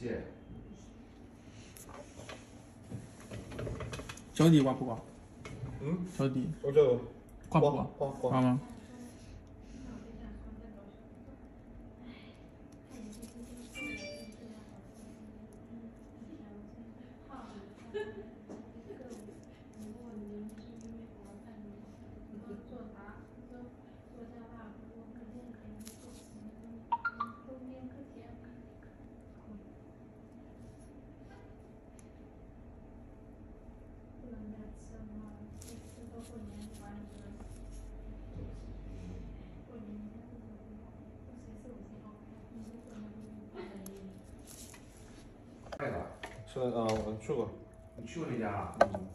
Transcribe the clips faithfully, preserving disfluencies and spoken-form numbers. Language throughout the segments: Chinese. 谢。小李挂不挂？嗯，小李，我这有挂不挂？挂挂挂吗？是的，嗯，我去过。你去过那家啊？嗯。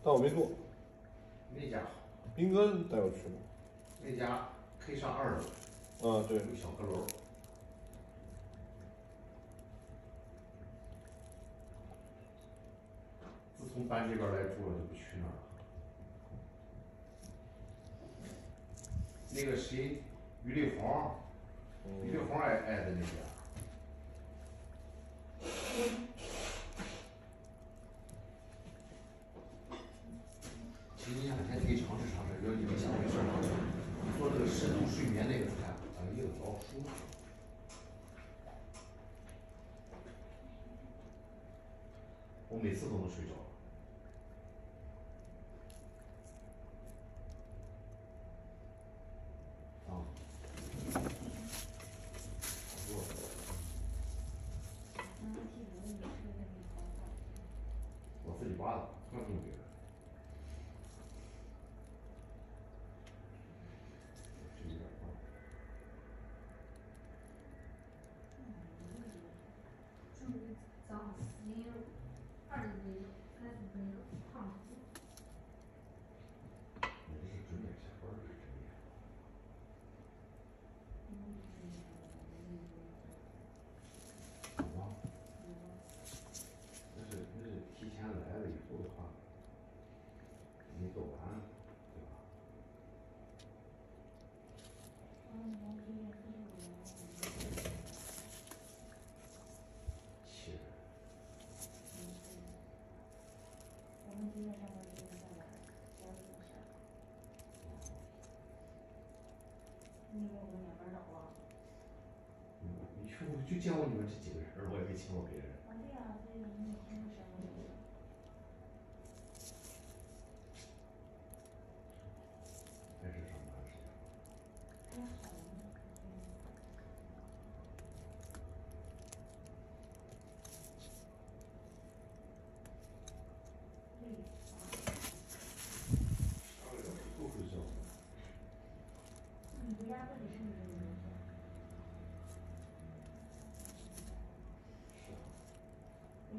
但我没住。那家好。斌哥带我去过。那家可以上二楼。嗯，对。有小阁楼。自从搬这边来住了，就不去那儿了。那个谁，于丽红，于丽红挨挨着那家。 其实你想还可以尝试尝试，就是你们想没事儿吗？做这个深度睡眠那个菜，咱们用的老舒服。我每次都能睡着。啊、嗯。 就见过你们这几个人，我也没请过别人。啊对呀，所以你们也听过什么？还是上班时间。还好。累死了。不睡觉。你回家不得睡觉？ 人